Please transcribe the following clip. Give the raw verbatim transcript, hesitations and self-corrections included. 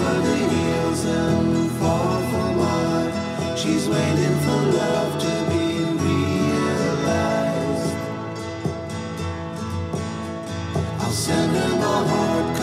over the hills and far from mine. She's waiting for love to be realized. I'll send her my heart.